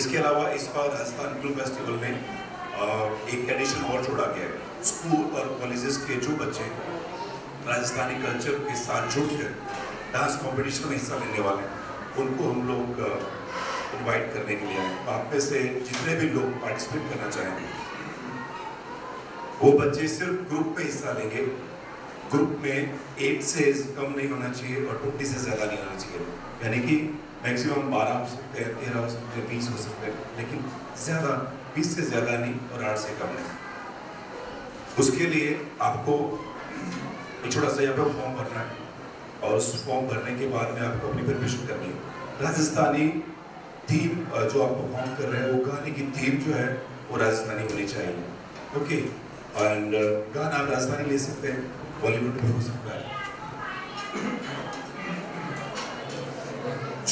इसके अलावा इस बार राजस्थान फिल्म फेस्टिवल में एक एडिशन और जोड़ा गया है। स्कूल और कॉलेजेस के जो बच्चे राजस्थानी कल्चर के साथ जुड़कर डांस कॉम्पिटिशन में हिस्सा लेने वाले हैं, उनको हम लोग इन्वाइट करने के लिए आए। आप में से जितने भी लोग पार्टिसिपेट करना चाहेंगे, वो बच्चे सिर्फ ग्रुप में हिस्सा लेंगे। ग्रुप में 8 से कम नहीं होना चाहिए और 20 से ज़्यादा नहीं होना चाहिए, यानी कि मैक्सिमम 12 हो सकते हैं, 13 हो सकते हैं, 20 हो सकते हैं, लेकिन ज़्यादा 20 से ज़्यादा नहीं और 8 से कम नहीं। उसके लिए आपको छोटा सा यहाँ पे फॉर्म भरना है और उस फॉर्म भरने के बाद में आपको अपनी प्रिपरेशन करनी है। राजस्थानी थीम जो आप परफॉर्म कर रहे हैं, वो गाने की थीम जो है वो राजस्थानी होनी चाहिए। ओके, एंड गाना आप राजस्थानी ले सकते हैं, बॉलीवुड में हो सकता है।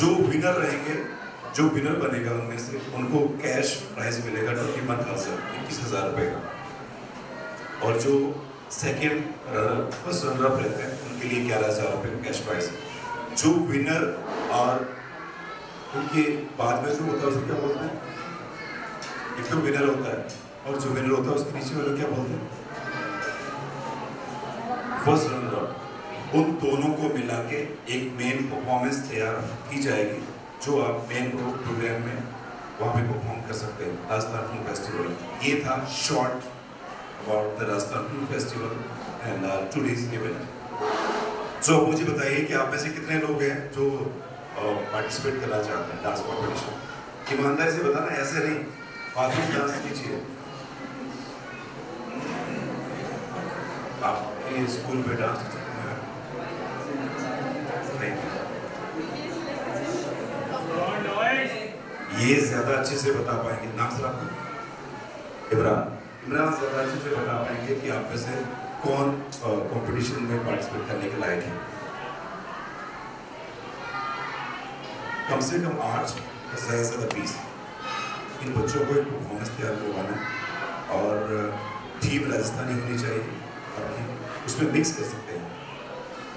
जो विनर बनेगा उनमें से उनको कैश प्राइज मिलेगा 21,000 रुपए का, और जो सेकेंड फर्स्ट रनर रहते हैं उनके लिए 11,000 रुपए का कैश प्राइज। जो विनर और उनके बाद में जो होता है उसको क्या बोलते हैं? एक तो विनर होता है, और जो विनर होता है उसके नीचे वाले क्या बोलते हैं? First runner up. उन दोनों को मिला के एक मेन परफॉर्मेंस तैयार की जाएगी, जो आप मेन प्रोग्राम में वहाँ पे परफॉर्म कर सकते हैं। राजस्थान फिल्म फेस्टिवल, ये था short about the Rajasthan film festival and today's event. So मुझे बताइए कि आप में से कितने लोग हैं जो पार्टिसिपेट करना चाहते हैं डांस कॉम्पिटिशन? ईमानदारी से बताना, ऐसे नहीं बाथरूम डांस कीजिए। आप स्कूल में डांस ये ज्यादा अच्छे से बता पाएंगे। नाम सर आपका? इमरान ज्यादा अच्छे से बता पाएंगे कि आप में से कौन कंपटीशन में पार्टिसिपेट करने के लायक है। कम से कम 8 और ज्यादा से ज्यादा 20 इन बच्चों को एक परफॉर्मेंस तैयार करवाना है, और थीम राजस्थानी होनी चाहिए। उसमें मिक्स कर सकते हैं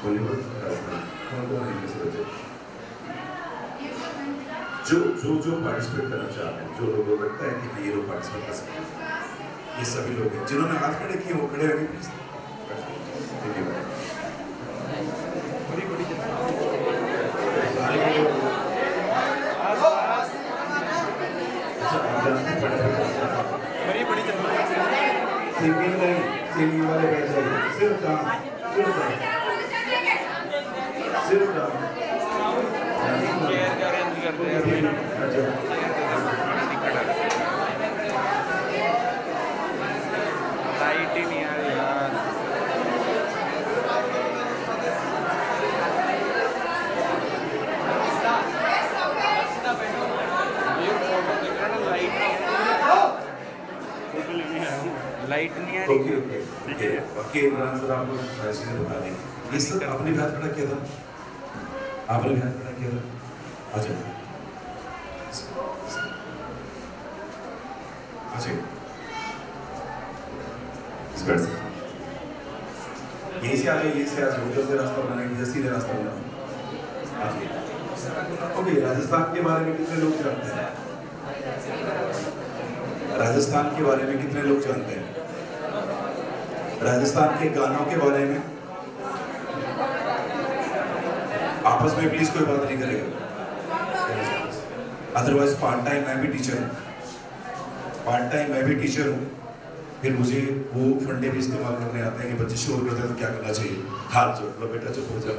बॉलीवुड राजस्थानी। जो पार्टिसिपेट करना चाहते हैं, जो लोगों को लगता है कि मैं ये लोग पार्टिसिपेट कर सकते हैं, ये सभी लोग हैं। जिन्होंने हाथ खड़े किए वो खड़े होंगे। वाले बैठ जाइए, सिर्फ काम लाइट ही नहीं आ रही यार। लाइट नहीं आ रही है। ओके, इमरान सर आपको बता देंगे। इस वक्त आपने हाथ खड़ा किया था, आपने हाथ खड़ा किया था। अच्छा, यहीं से आ जाओ, यहीं से आ जाओ, उधर से रास्ता बनाने के लिए सीधे रास्ता बनाओ। ओके, राजस्थान के बारे में कितने लोग जानते हैं? राजस्थान के बारे में कितने लोग जानते हैं? राजस्थान के गानों के बारे में आपस में प्लीज कोई बात नहीं करेगा, अदरवाइज पार्ट टाइम मैं भी टीचर हूँ। फिर मुझे वो फंडे भी इस्तेमाल करने आते हैं कि बच्चे शोर करते हैं तो क्या करना चाहिए। हाथ जोड़ लो बेटा, चुप हो जाओ।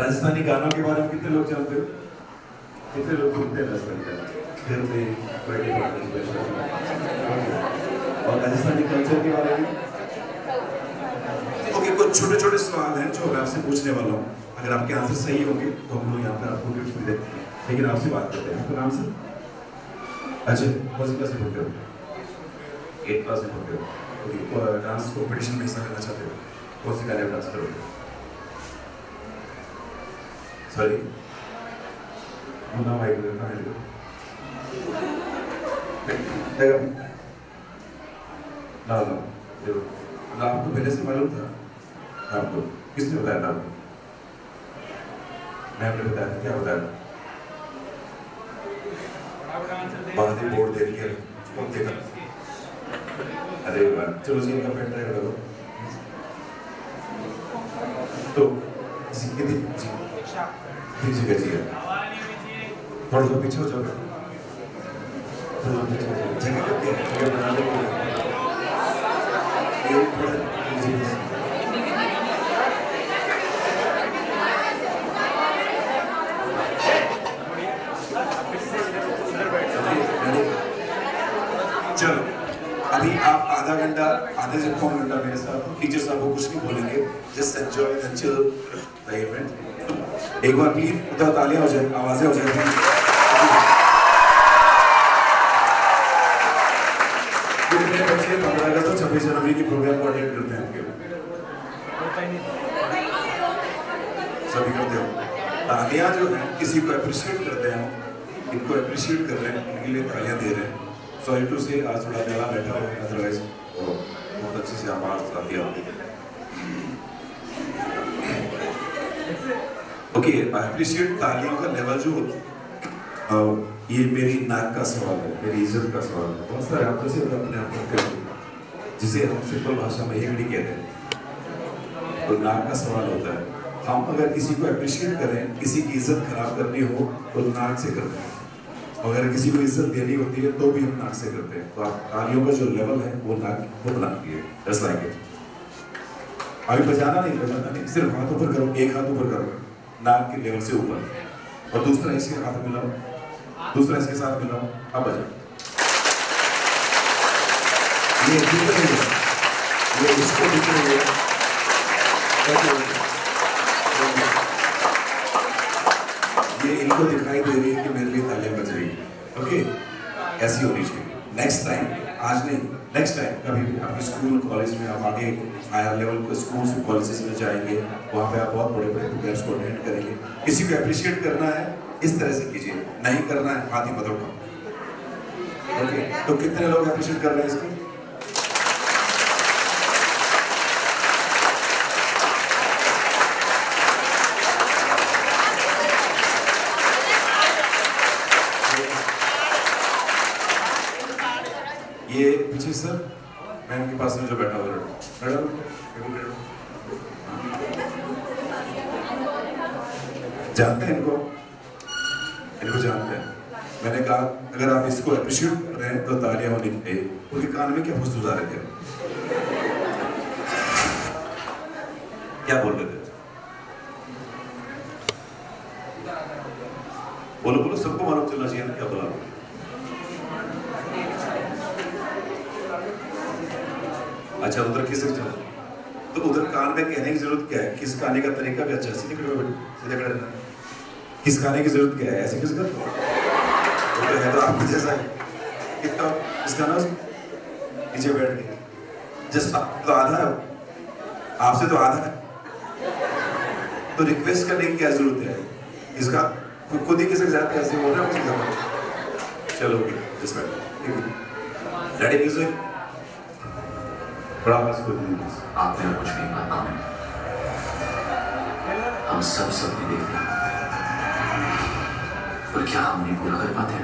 राजस्थानी गानों के बारे में कितने लोग जानते हो? कितने लोग सुनते हैं राजस्थानी गाने? और राजस्थानी कल्चर के बारे में? ओके, कुछ छोटे छोटे सवाल हैं जो मैं आपसे पूछने वाला हूँ। अगर आपके आंसर सही होंगे तो हम लोग यहाँ पर आपको गिफ्ट भी देते हैं, लेकिन आपसे बात करते हैं। आपका नाम सर? अच्छा, कौन सी क्लास में पढ़ते हो? 8 क्लास में पढ़ते हो। ओके, डांस कॉम्पिटिशन में हिस्सा करना चाहते हो? कौन सी गाने में डांस करोगे? सॉरी, मुन्ना भाई कहाँ है? ना आपको पहले से मालूम था? आपको किसने बताया था? मैं आपको बता दूं क्या बता दूं, बाहर ही बोर्ड दे दिया कौन देखा। अरे वाह, चलो जी इनका पेट ट्राई करो। तो जिंदगी दी जी जी जी थोड़ा सा पीछे हो जाओ, जगह करके जगह बना लेंगे। एक थोड़ा अभी आप आधा घंटा, आधे से पौन घंटा मेरे साथ, टीचर साहब को कुछ नहीं बोलेंगे, just enjoy the chill the event. एक बार प्लीज उधर तालियां हो जाए, आवाजें हो जाए। मेरे बच्चे 15 अगस्त और 26 जनवरी की प्रोग्राम कोऑर्डिनेट करते हैं आपके सभी करते हो। तालियां जो है किसी को अप्रिशिएट करते हैं, इनको अप्रिशिएट कर रहे हैं, इनके लिए तालियां दे रहे हैं। सॉरी टू से आज थोड़ा गला बैठा हुआ है, अदरवाइज बहुत अच्छे से आवाज आती है। ओके, आई अप्रिशिएट तालियों का लेवल जो ये मेरी नाक का सवाल है, मेरी इज्जत का सवाल है। बहुत सारे आप जैसे अपने आप में करते जिसे हम सिंपल भाषा में हेगड़ी कहते हैं, तो नाक का सवाल होता है। हम अगर किसी को अप्रिशिएट करें, किसी की इज्जत खराब करनी हो तो नाक से करते हैं, अगर किसी को इज्जत देनी होती है तो भी हम नाक से करते हैं। तो आप तालियों का जो लेवल है वो नाक को बनाती है। जस्ट लाइक इट, अभी बजाना नहीं, सिर्फ हाथ ऊपर करो, एक हाथ ऊपर करो नाक के लेवल से ऊपर, और दूसरा इसके हाथ मिलाओ, दूसरा इसके साथ मिलाओ, अब बजाओ। ये दूसरा ये इसको ये इनको दिखाई दे रही है कि मेरे लिए तालियां बज रही है। ओके, ऐसी होनी चाहिए। नेक्स्ट टाइम, आज नहीं, नेक्स्ट टाइम कभी भी आपके स्कूल कॉलेज में आप आगे हायर लेवल के स्कूल्स कॉलेजेस में जाएंगे, वहाँ पे आप बहुत बड़े बड़े प्रोग्राम्स को अटेंड करेंगे। किसी को अप्रिशिएट करना है इस तरह से कीजिए, नहीं करना है हाथ ही मत उठाओ। ओके, तो कितने लोग अप्रिशिएट कर रहे हैं इसको? ये पीछे सर मैम के पास में जो बैठा हुआ है मैडम, जानते हैं इनको जानते हैं। मैंने कहा अगर आप इसको अप्रिशिएट कर रहे हैं तो तालियां होनी चाहिए। उनके कान में क्या फूस गुजार रहे थे, क्या बोल रहे थे? बोलो सबको मालूम चलना चाहिए ना क्या बोला। अच्छा, उधर किस तो उधर कान में कहने की जरूरत क्या है? किस खाने का तरीका भी अच्छा है, सीधे खड़े सीधे खड़े रहना। किस खाने की जरूरत क्या है? ऐसे किस कर तो है तो आपके जैसा कितना इसका ना नीचे बैठ गए, जस्ट तो आधा है आपसे, तो आधा है, तो रिक्वेस्ट करने की क्या जरूरत है? इसका खुद ही किसके जाते ऐसे बोल रहे हैं। चलो जिस बैठे म्यूजिक आपने कुछ नहीं माना, हम सब सपने देखते हैं पर क्या हम उन्हें पूरा कर पाते हैं?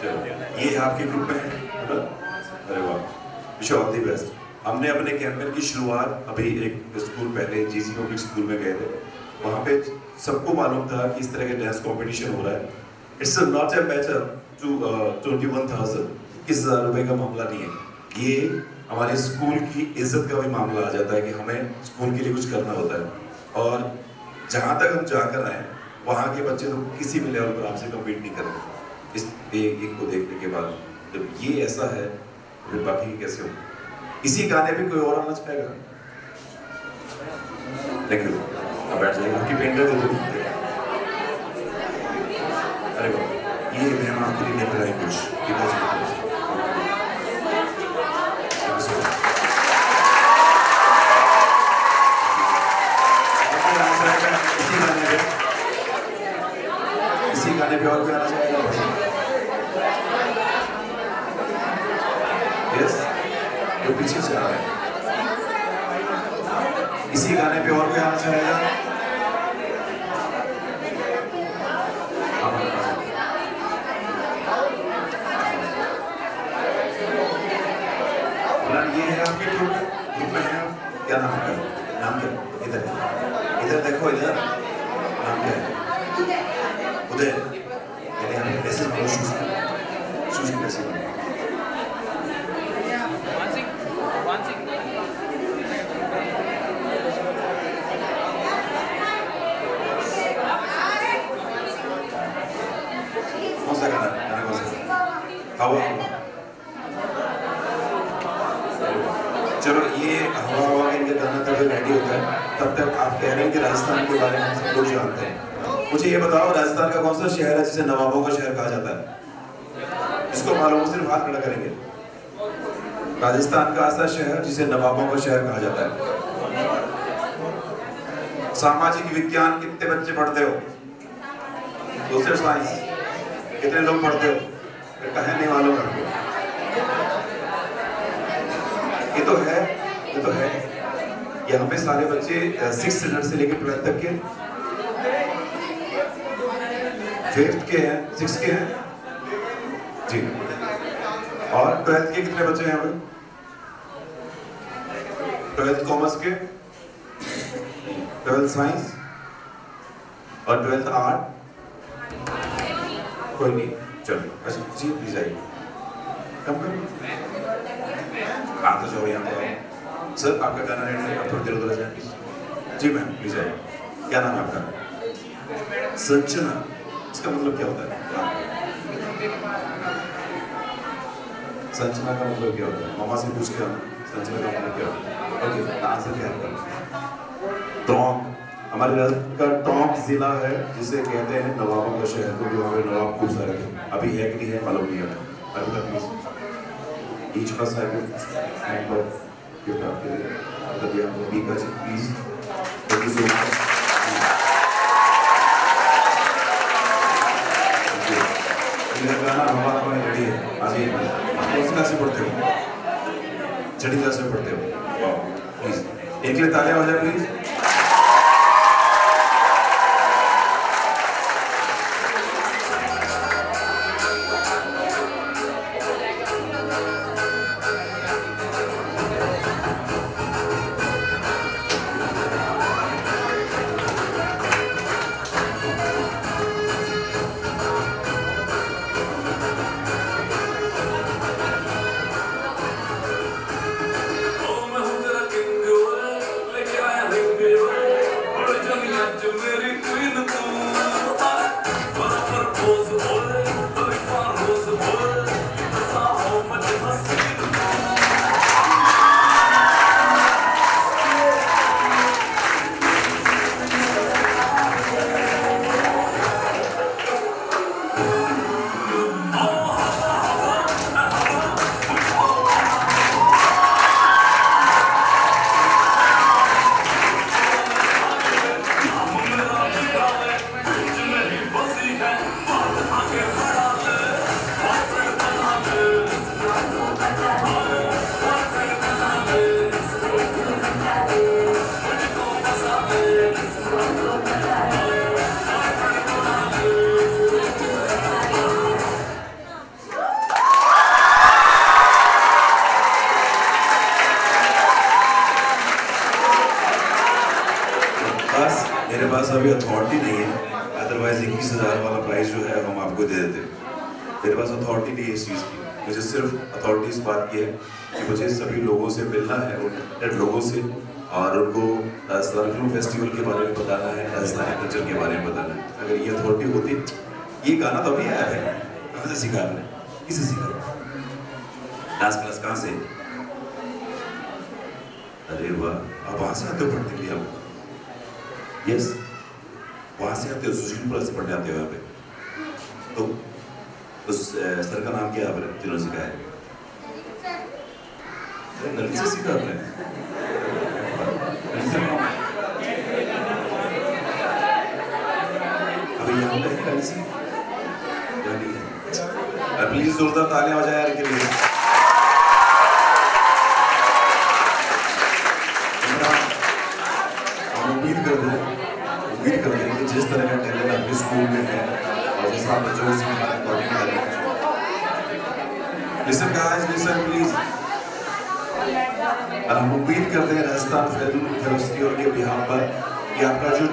चलो ये आपके ग्रुप में है ना? अरे वाह, विश ऑल द बेस्ट। हमने अपने कैंपेन की शुरुआत अभी एक स्कूल पहले जीसी पब्लिक स्कूल में गए थे, वहाँ पे सबको मालूम था कि इस तरह के डांस कंपटीशन हो रहा है। It's not a matter to 21,000 रुपए का मामला नहीं है, ये हमारे स्कूल की इज्जत का भी मामला आ जाता है कि हमें स्कूल के लिए कुछ करना होता है। और जहाँ तक हम जाकर आए वहाँ के बच्चे लोग तो किसी भी लेवल पर आपसे कम्पीट नहीं करेंगे। इस एक को देखने के बाद जब ये ऐसा है फिर बाकी कैसे हो। इसी गाने पे कोई और आना चाहेगा? थैंक यू, आप बैठ जाइए। आपकी पेंटर तो अरे बाबा, ये मेहमान के लिए बनाई कुछ गाने पे और गाना चाहिए। यस, जो पीछे से आ रहा है इसी गाने पे और गाना चाहिए। ये है आपके ग्रुप में है, क्या नाम है? नाम क्या? इधर इधर देखो, इधर नाम क्या है? उदय। ऐसे कौन सा गाना? हवा। चलो, ये हवा हवा इनके गाना तब रेडी होता है, तब तक आप कह रहे हैं कि राजस्थान के बारे में सब लोग जानते हैं। मुझे ये बताओ, राजस्थान का कौन सा शहर है जिसे नवाबों का शहर कहा जाता है? इसको मालूम हो, सिर्फ हाथ खड़ा करेंगे। राजस्थान का ऐसा शहर जिसे नवाबों का शहर कहा जाता है। सामाजिक विज्ञान कितने बच्चे पढ़ते हो? दूसरे साइंस कितने लोग पढ़ते हो? कहने वालों का ये तो है, ये तो है। ये हमें सारे बच्चे 6 स्टैंडर्ड से लेकर 12 तक के, 5th के हैं, 6th के हैं जी, और 12th के कितने बच्चे हैं? 12th कॉमर्स के, 12th साइंस और 12th आर्ट। कोई नहीं, चलो अच्छा जी, प्लीज आइए। कम करो, आ तो जाओ यहाँ पर। सर, आपका गाना रेडी है, आप थोड़ी देर उधर जाए। जी मैम, प्लीज आइए। क्या नाम है आपका? संजना। इसका मतलब क्या होता है? संजना का मतलब क्या होता है? मामा से पूछ के संजना का मतलब क्या होता है? ओके, आंसर क्या है? टोंक। हमारे राजस्थान का टोंक जिला है जिसे कहते हैं नवाबों का शहर, क्योंकि वहाँ पे नवाब खूब सारे थे। अभी है कि नहीं है मालूम नहीं है। अभी तक प्लीज ईच का साहब गिफ्ट आपके लिए, तभी आप बी का जी please. Thank you so much. गाना हमारा कोई रेडी है। आज इसका से पढ़ते हो, चढ़ी क्लास में पढ़ते हो। वाह, प्लीज एक लिए तालियां हो जाए प्लीज। अभी अथॉरिटी नहीं है, अदरवाइज 21,000 वाला प्राइस जो है हम आपको दे देते हैं। मेरे पास अथॉरिटी नहीं है इस चीज़ की, मुझे सिर्फ अथॉरिटी इस बात की है कि मुझे सभी लोगों से मिलना है, उन लोगों से, और उनको राजस्थान फिल्म फेस्टिवल के बारे में बताना है, राजस्थानी कल्चर के बारे में बताना है। अगर ये अथॉरिटी होती, ये गाना तो अभी आया है, कहाँ से सीखा है, किसे सीखा है, डांस क्लास कहाँ से, अरे वाह, आप वहाँ से आते हो पढ़ने के लिए, आप यस वहाँ से आते हो, सुशीलपुरा से पढ़ने आते हो यहाँ पे, तो उस सर का नाम क्या है आपने जिन्होंने सिखाया है, नलित से सीखा आपने, प्लीज जोरदार तालियां हो जाए यार के लिए। हम उम्मीद करते हैं कि जिस तरह का टैलेंट आपके स्कूल में है और जिस आप बच्चों से हमारे कॉलेज में है, लिसन गाइस, लिसन प्लीज। और हम उम्मीद करते हैं राजस्थान फिल्म फेस्टिवल के बिहार पर कि आपका जो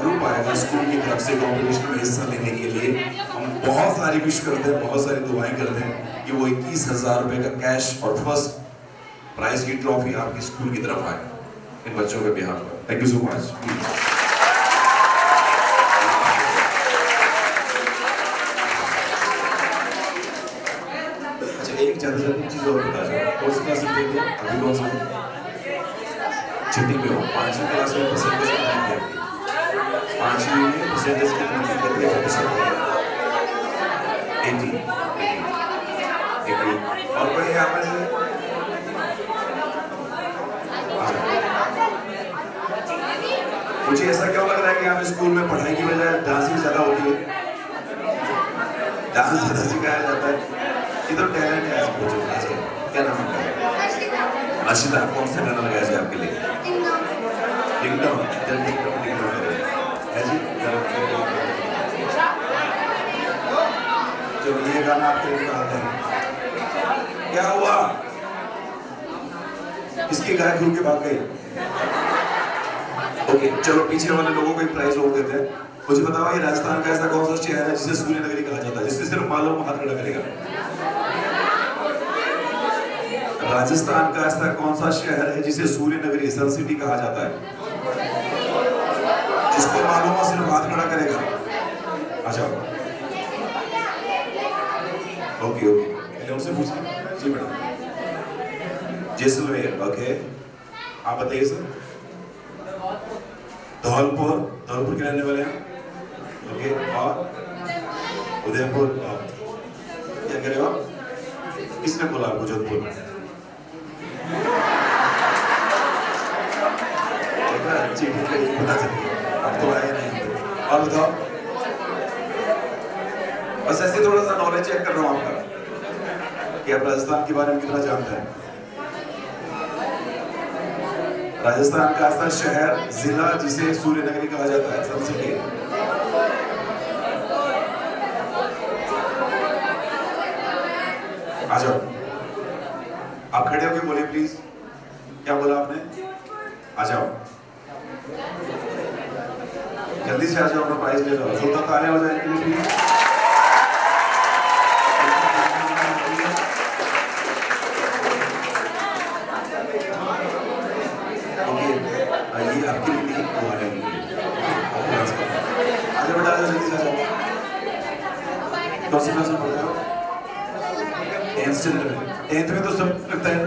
ग्रुप आएगा स्कूल की तरफ से कॉम्पिटिशन में हिस्सा लेने के लिए, हम बहुत सारी विश करते हैं, बहुत सारी दुआएं करते हैं कि वो 21,000 रुपए का कैश और फर्स्ट प्राइज की ट्रॉफी आपकी स्कूल की तरफ आए इन बच्चों के बिहार पर। Thank you so much. अच्छा, एक ज्यादा चीज और बता जाए, कौन सी क्लास में थे अभी, कौन सा छठी में हो, पांचवी क्लास में परसेंटेज कितनी है आपकी, पांचवी में परसेंटेज कितनी है, 80 और बड़े यहाँ पर मुझे ऐसा क्यों लग रहा है कि आप स्कूल में पढ़ाई की बजाय डांस ही ज्यादा होती है, डांस ज्यादा सिखाया जाता है, इधर टैलेंट है आपको। क्या नाम है अर्शिता, कौन सा गाना लगाया जाए आपके लिए, जो ये गाना आपके लिए गाते हैं, क्या हुआ, इसकी गाय खुल के भाग गई। ओके, चलो पीछे वाले लोगों को एक प्राइज रोक देते हैं। मुझे बताओ ये राजस्थान का ऐसा कौन सा शहर है जिसे सूर्य नगरी कहा जाता है, जिससे सिर्फ मालूम हाथ खड़ा करेगा। राजस्थान का ऐसा कौन सा शहर है जिसे सूर्य नगरी, सन सिटी कहा जाता है, जिसको मालूम सिर्फ हाथ खड़ा करेगा। अच्छा ओके, पहले उनसे पूछिए जी मैडम। जैसलमेर, ओके आप बताइए सर। धौलपुर के रहने वाले हैं, ओके, और उदयपुर, क्या करें आप, किसने बोला आपको जोधपुर में, ठीक है बता सकते आप तो आए नहीं, और बताओ, बस ऐसे थोड़ा सा नॉलेज चेक कर रहा हूँ आपका कि आप राजस्थान के बारे में कितना जानते हैं। राजस्थान का ऐसा शहर, जिला जिसे सूर्य नगरी कहा जाता है, सबसे ठीक। आ जाओ आप, खड़े होके बोलिए प्लीज, क्या बोला आपने, आ जाओ जल्दी से, आ जाओ अपना प्राइज ले लो, जोरदार तालियां हो जाएंगे प्लीज। कौन सी क्लास में पढ़ते हो, 10th में तो सब लगता है,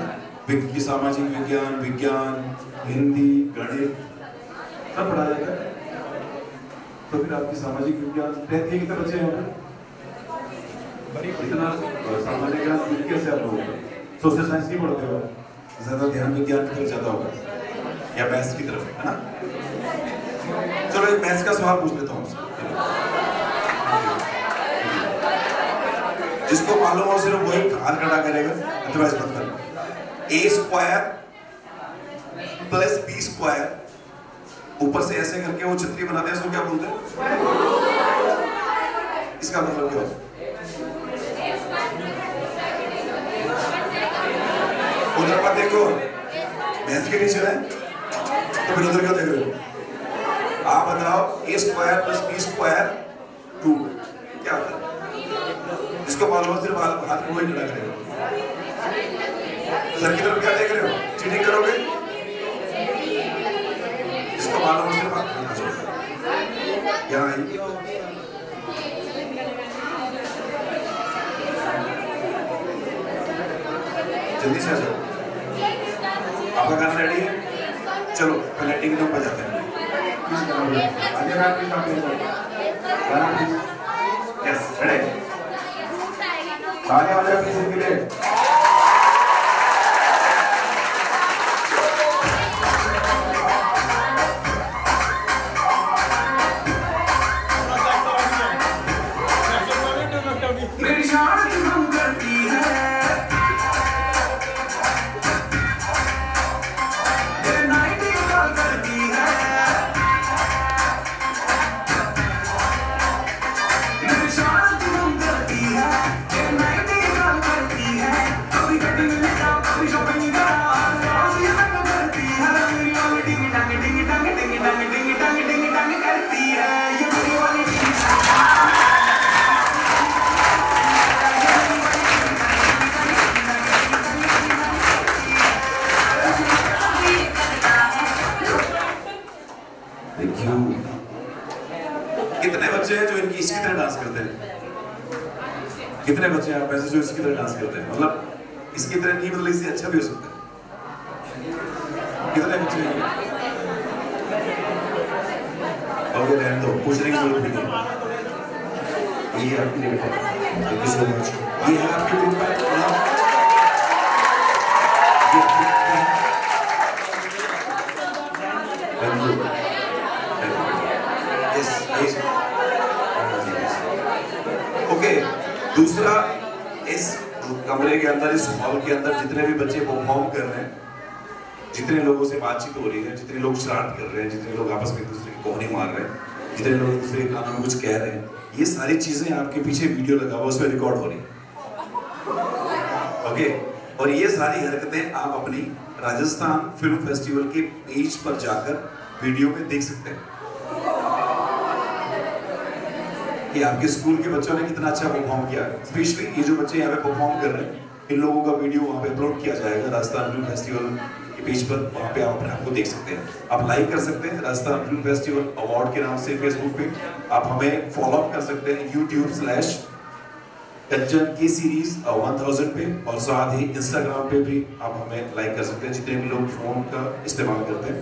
सामाजिक विज्ञान, विज्ञान, हिंदी, गणित सब पढ़ा जाएगा। तो फिर आपकी सामाजिक विज्ञान 10th के कितने बच्चे हैं, इतना सामाजिक विज्ञान फिर कैसे आप लोगों को, सोशल साइंस नहीं पढ़ते हो, ज्यादा ध्यान विज्ञान की तरफ ज्यादा होगा या मैथ्स की तरफ है ना। चलो एक मैथ्स का सवाल पूछ लेता हूँ, जिसको मालूम हो सिर्फ वही हाथ खड़ा करेगा, अदरवाइज मत करना। a² + b² ऊपर से ऐसे करके वो छतरी बनाते हैं, इसको क्या बोलते हैं, इसका मतलब क्या होता है, उधर पर देखो मैथ्स के टीचर है तो फिर उधर क्यों देख रहे हो, आप बताओ A square plus B square two क्या होता है? इसको मालूम सिर्फ हाथ में लग रहे हो, सर की तरफ क्या देख रहे हो? चीटिंग करोगे? इसको मालूम सिर्फ हाथ में यहाँ आई जल्दी से जाओ। आपका गाना रेडी है? चलो पहले टिंग टॉप बजाते हैं। आगे आप भी काम करो। Yes ready. आने वाले अपनी जिंदगी ले। कितने बच्चे आप ऐसे जो इसकी तरह डांस करते हैं? मतलब इसकी तरह नहीं, मतलब इससे अच्छा भी हो सकता है। कितने बच्चे हैं? और ये रहने दो, पूछने की जरूरत नहीं। ये आपके लिए बेटा, थैंक यू सो मच। ये है आपके ग्रुप में, थैंक यू। दूसरा, इस कमरे के अंदर, इस हॉल के अंदर जितने भी बच्चे परफॉर्म कर रहे हैं, जितने लोगों से बातचीत हो रही है, जितने लोग शरारत कर रहे हैं, जितने लोग आपस में एक दूसरे की कोहनी मार रहे हैं, जितने लोग एक दूसरे के कानों में कुछ कह रहे हैं, ये सारी चीजें आपके पीछे वीडियो लगा हुआ, उसमें रिकॉर्ड हो रही है। ओके, और ये सारी हरकतें आप अपनी राजस्थान फिल्म फेस्टिवल के पेज पर जाकर वीडियो में देख सकते हैं कि आपके स्कूल के बच्चों ने कितना अच्छा परफॉर्म किया। स्पेशली ये जो बच्चे यहाँ पे परफॉर्म कर रहे हैं, इन लोगों का वीडियो वहाँ पे अपलोड किया जाएगा राजस्थान फिल्म फेस्टिवल के पेज पर। वहाँ पे आप अपने आपको देख सकते हैं, आप लाइक कर सकते हैं राजस्थान फिल्म फेस्टिवल अवार्ड के नाम से फेसबुक पे। आप हमें फॉलोअप कर सकते हैं YouTube/K-Series 1000 पे, और साथ ही इंस्टाग्राम पे भी आप हमें लाइक कर सकते हैं, जितने भी लोग फोन का इस्तेमाल करते हैं।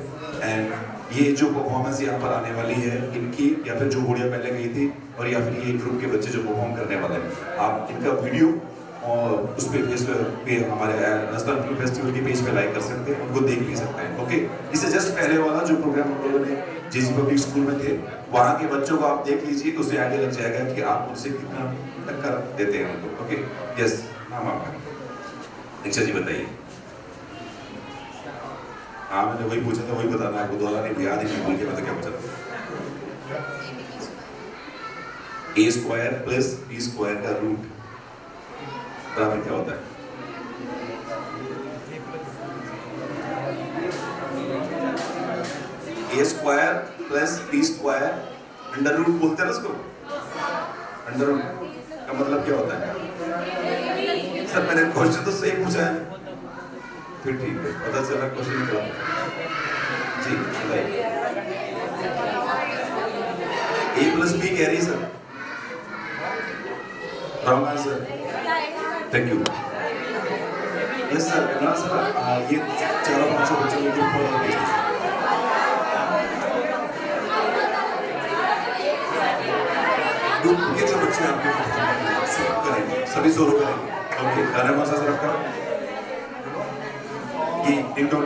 एंड ये जो परफॉर्मेंस यहाँ पर आने वाली है इनकी, या फिर जो गुड़िया पहले गई थी, और या फिर ये ग्रुप के बच्चे जो परफॉर्म करने वाले हैं, आप इनका वीडियो और उस पे फेसबुक हमारे राजस्थान फिल्म फेस्टिवल के पेज पे लाइक कर सकते हैं, उनको देख भी सकते हैं। ओके, इससे जस्ट पहले वाला जो प्रोग्राम हम लोगों ने JC पब्लिक स्कूल में थे, वहाँ के बच्चों को आप देख लीजिए, उससे आइडिया लग जाएगा कि आप उनसे कितना टक्कर देते हैं उनको। ओके, यस, नाम आपका? दीक्षा जी बताइए। हाँ, मैंने वही पूछा था, वही बताना है आपको, दोबारा नहीं याद ही नहीं, भूल गया मैं तो क्या पूछा था। A² + B² का रूट बराबर क्या होता है? A² + B² अंडर रूट बोलते हैं उसको। अंडर रूट का मतलब क्या होता है? सर मैंने क्वेश्चन तो सही पूछा है, फिर ठीक है, पता चला क्वेश्चन क्या है। जी बताइए। A + B कह रही sir, Ram sir, thank you. Yes sir, इतना सर ये 4-5 बच्चों के ग्रुप पर ग्रुप के जो बच्चे आपके सब करेंगे, सभी सोलो करेंगे। ओके, गाना कौन सा सर आपका? टिंग टॉप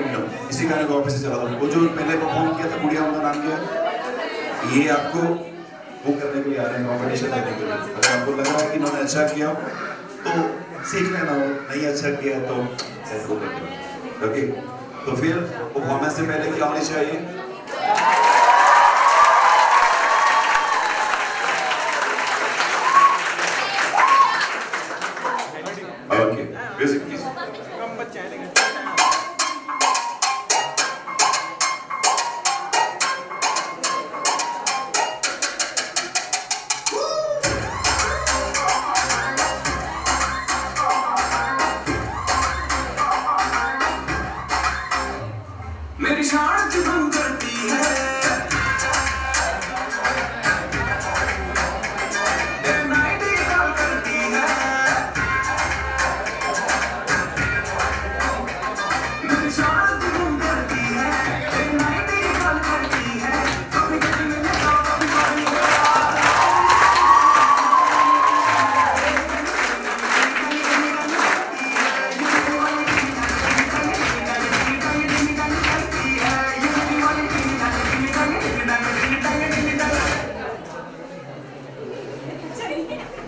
इसी गाने को ऑफिस से चला था, वो जो पहले परफॉर्म किया था गुड़िया, उनका नाम क्या है? ये आपको वो करने के लिए आ रहे हैं, कॉम्पिटिशन देने के लिए। अगर आपको लग रहा है कि इन्होंने अच्छा किया तो सीख लेना, हो नहीं अच्छा किया तो ऐसा करते हैं। ओके, तो फिर परफॉर्मेंस से पहले क्या होनी चाहिए?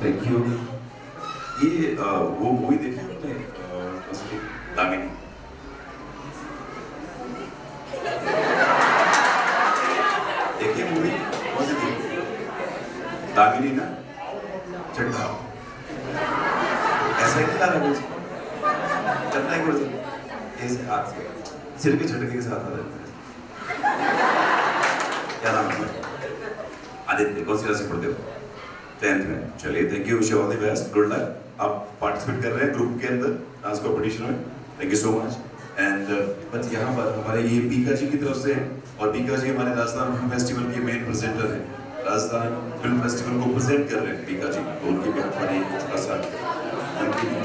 Thank you. ये वो मूवी देखी आपने दामिनी? देखिए मूवी कौन सी थी? दामिनी ना चढ़ा ऐसा ही लाना कुछ चढ़ना ही कुछ ऐसे हाथ से सिर के झटके के साथ आता है। क्या नाम है? आदित्य। कौन सी क्लास में पढ़ते हो? 10th में। चलिए thank you, wish you all the best, good luck. आप पार्टिसिपेट कर रहे हैं ग्रुप के अंदर डांस कॉम्पिटिशन में, thank you so much. And बस यहाँ पर हमारे ये बीका जी की तरफ से, और बीका जी हमारे राजस्थान फिल्म फेस्टिवल के मेन प्रेजेंटर हैं, राजस्थान फिल्म फेस्टिवल को प्रेजेंट कर रहे हैं बीका जी, तो उनके भी हमारे छोटा सा थैंक यू सो मच।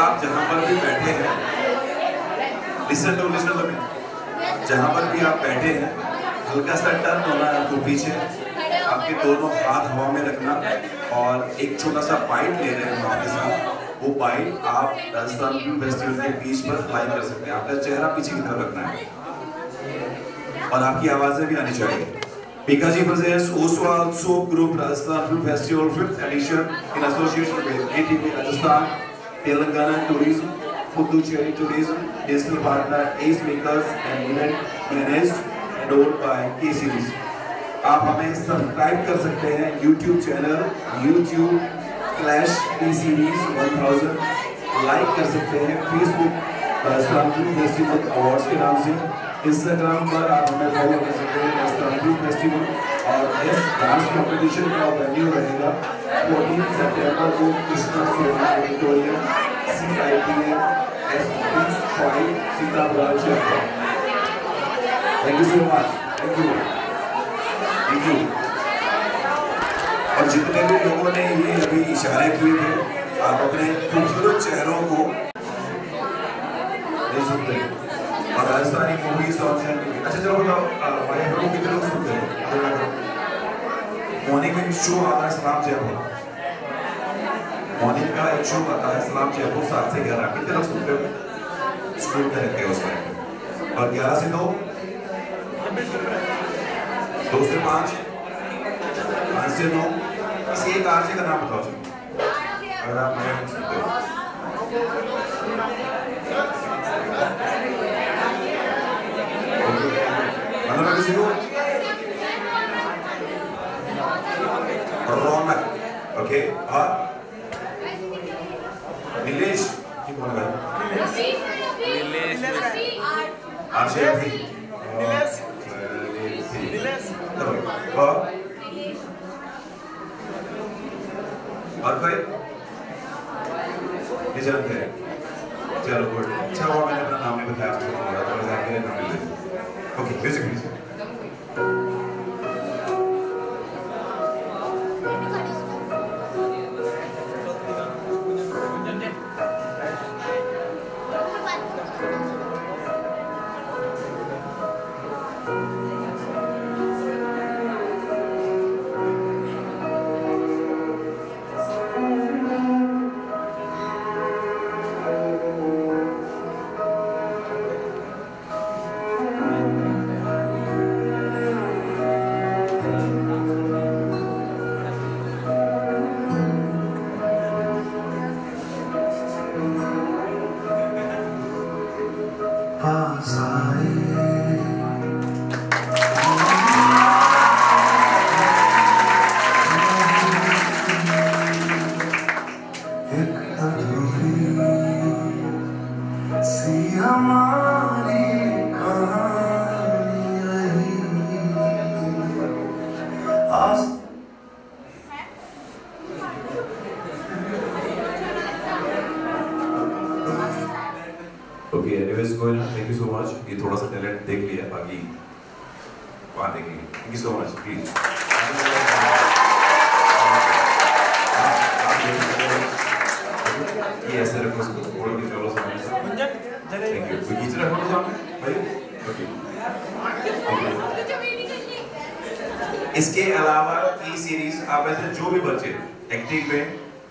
आप जहां पर भी बैठे हैं, लिसन टू मी, जहां पर भी आप बैठे हैं हल्का सा टर्न होना है आपको पीछे, आपके दोनों हाथ हवा में रखना और एक छोटा सा बाइट ले रहे हैं आपके साथ, वो बाइट आप राजस्थान फिल्म फेस्टिवल के बीच पर फ्लाई कर सकते हैं। आपका चेहरा पीछे की तरफ रखना है और आपकी आवाजें भी आनी चाहिए। Bikaji presents Oswald Soap Group Rajasthan Film Festival 5th edition in association with ATP Rajasthan, Telangana Tourism, Puducherry Tourism, Digital Partner Ace Makers and event managed and owned by K-Series. आप हमें सब्सक्राइब कर सकते हैं YouTube channel YouTube/K-Series 1000, like कर सकते हैं Facebook Rajasthan film festival awards के नाम से, इंस्टाग्राम पर आप हमें फॉलो कर सकते हैं राजस्थान फिल्म फेस्टिवल, और इस डांस कॉम्पिटिशन का वेन्यू रहेगा 14 सितंबर को Krishna auditorium CIPA S5 Sitapur शहर। Thank you so much, thank you. और जितने भी लोगों ने ये अभी इशारे किए थे, आप अपने खूबसूरत चेहरों को दे सकते हैं और राजस्थानी मूवीज ऑप्शन। अच्छा चलो बताओ हमारे लोग कितने लोग सुनते हैं? मॉर्निंग में शो आता है सलाम जयपुर, मॉर्निंग का एक शो आता है सलाम जयपुर 7 से 11, कितने लोग सुनते हो? स्कूल में रहते हो उस टाइम। और 11 से 2, 2 से 5, 5 से 9, बस एक आरजे का नाम बताओ अगर आप नए सुनते हो। रौनक, ओके। हाँ नीलेश, ठीक बोल रहा है नीलेश, आशय अभी नीलेश, चलो। और कोई ये जानते हैं? चलो गुड, अच्छा हुआ मैंने अपना नाम नहीं बताया आपको। Okay music please.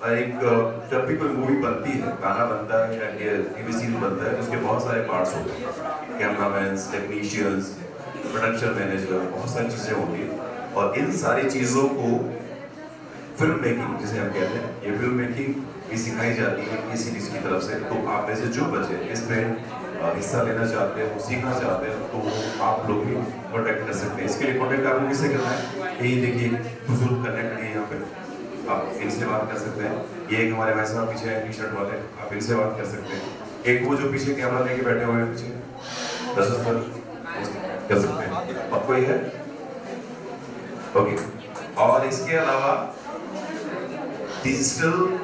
एक जब भी कोई मूवी बनती है, गाना बनता है या टीवी सीरीज बनता है, उसके बहुत सारे पार्ट्स होते हैं, कैमरामैन्स, टेक्नीशियंस, प्रोडक्शन मैनेजर, बहुत सारी चीज़ें होती हैं। और इन सारी चीज़ों को फिल्म मेकिंग जिसे हम कहते हैं, ये फिल्म मेकिंग भी सिखाई जाती है इस सीरीज़ की तरफ से। तो आप में से जो बचे इसमें हिस्सा लेना चाहते हैं, सीखना चाहते हैं, तो आप लोग भी कॉन्टैक्ट कर सकते हैं। इसके लिए कॉन्टैक्ट आपको किससे करना है, यही देखिए बुजुर्ग कनेक्ट है यहाँ पे, आप इनसे बात कर सकते हैं। ये एक हमारे भाई साहब पीछे है, टी शर्ट वाले, आप इनसे बात कर सकते हैं। एक वो जो पीछे कैमरा लेके बैठे हुए हैं पीछे, दर्शक कर सकते हैं। अब कोई है ओके। और इसके अलावा डिजिटल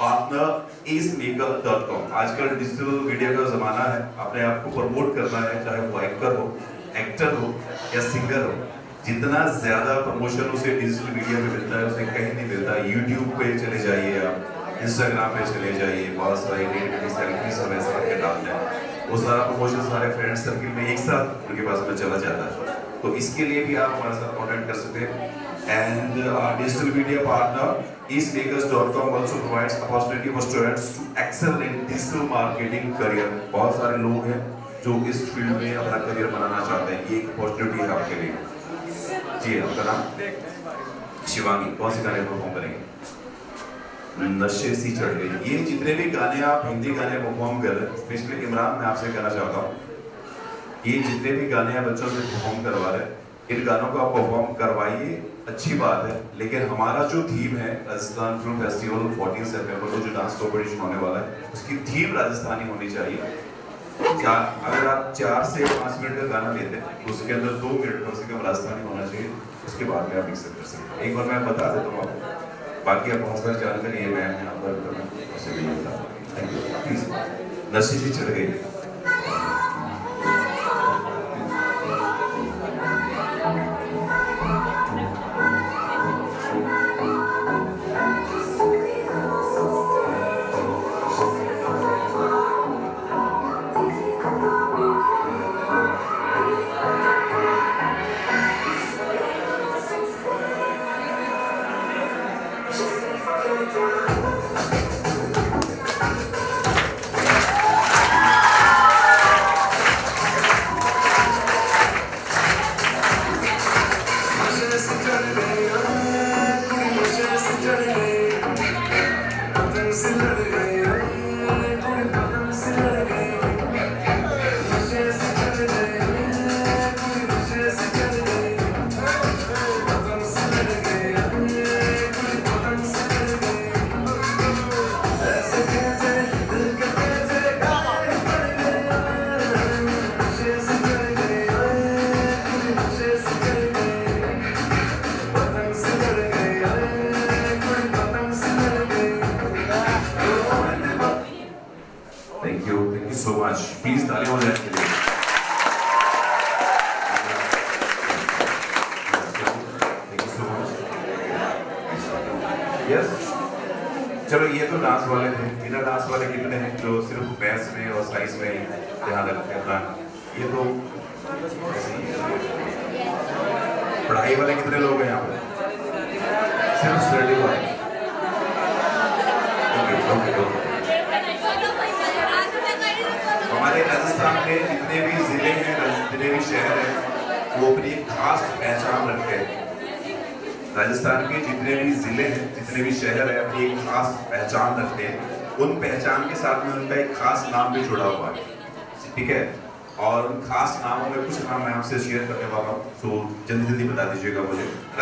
पार्टनर acemakers.com। आजकल डिजिटल मीडिया का ज़माना है, अपने आप को प्रमोट करना है, चाहे वो एक्टर हो, एक्टर हो या सिंगर हो। जितना ज़्यादा प्रमोशन उसे डिजिटल मीडिया पे मिलता है, उसे कहीं नहीं मिलता। यूट्यूब पे चले जाइए, आप इंस्टाग्राम पे चले जाइए, बहुत सारी सेल्फीज हमें साथ के डालते हैं, वो सारा प्रमोशन सारे फ्रेंड सर्किल में एक साथ उनके पास में चला जाता है। तो इसके लिए भी आप हमारे साथ कॉन्टैक्ट कर सकते हैं। And our digital media partner Ace Makers.com also provides opportunity for students to excel in digital marketing career। बहुत सारे लोग हैं जो इस फील्ड में अपना करियर बनाना चाहते हैं, ये एक अपॉर्चुनिटी है आपके लिए। जी आपका नाम? शिवानी। कौन से गाने परफॉर्म करेंगे? नशे सी चढ़ गई। ये जितने भी गाने आप हिंदी गाने परफॉर्म कर रहे हैं, स्पेशली इमरान मैं आपसे कहना चाहता हूँ, ये जितने भी गाने आप बच्चों से परफॉर्म करवा रहे हैं, इन गानों को आप परफॉर्म करवाइए, अच्छी बात है। लेकिन हमारा जो थीम है राजस्थान फिल्म फेस्टिवल 14 सितंबर को जो डांस कॉम्पिटिशन होने वाला है, उसकी थीम राजस्थानी होनी चाहिए। अगर आप 4 से 5 मिनट का गाना लेते हैं, तो उसके अंदर 2 मिनट कम से कम राजस्थानी होना चाहिए, उसके बाद में आप मिक्सअप कर सकते हैं। एक बार मैं बता देता हूँ आपको, बाकी आप बहुत सारी जानकारी है मैम यहाँ पर। नशे भी चढ़ गई।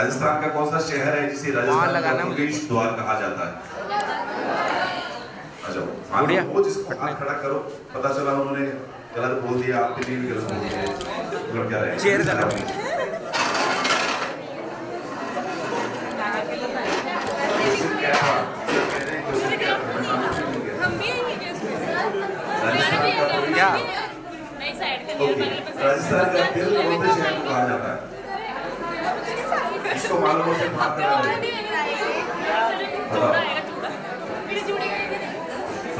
राजस्थान का कौन सा शहर है जिसे राजस्थान का प्रवेश द्वार कहा जाता है? अच्छा वो जिसको हाथ खड़ा करो, पता चला उन्होंने गलत बोल दिया, आपने भी गलत बोल दिया, क्या है? शेयर करो। राजस्थान का दिल कौन से शहर कहा जाता है? इसको मालूम है बात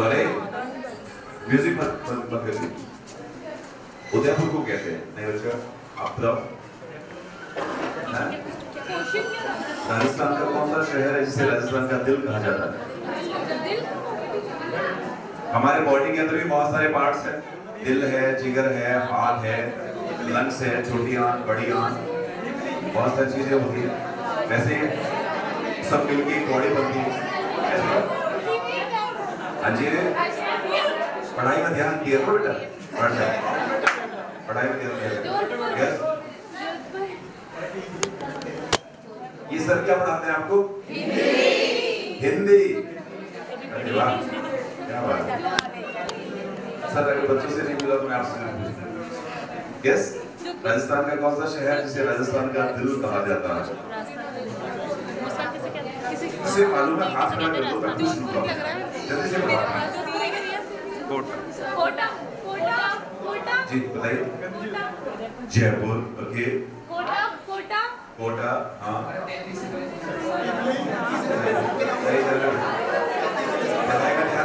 सॉरी म्यूजिक मत करिए। उदयपुर को कहते हैं नहीं बच्चा आप राजस्थान का कौन सा शहर है जिसे राजस्थान का दिल कहा जाता है? हमारे बॉडी के अंदर भी बहुत सारे पार्ट्स हैं, दिल है, जिगर है, हार्ट है, लंग्स है, छोटी आंत, बड़ी आंत, बहुत सारी चीजें होती है। वैसे सब मिलके एक बॉडी बनती है। अंजी पढ़ाई में ध्यान दिया करो बेटा, पढ़ जाए, पढ़ाई में ध्यान दिया करो। ये सर क्या पढ़ाते हैं आपको? हिंदी। अरे वाह, सर अगर बच्चों से नहीं मिला तो मैं आपसे यस। राजस्थान का कौन सा शहर जिसे राजस्थान का दिल कहा जाता है? जिसे मालूम है हाथ खड़ा कर दो मैं खुश हो जाऊंगा। जल्दी से बताओ। कोटा। जी बताइए। जयपुर। ओके कोटा। कोटा हाँ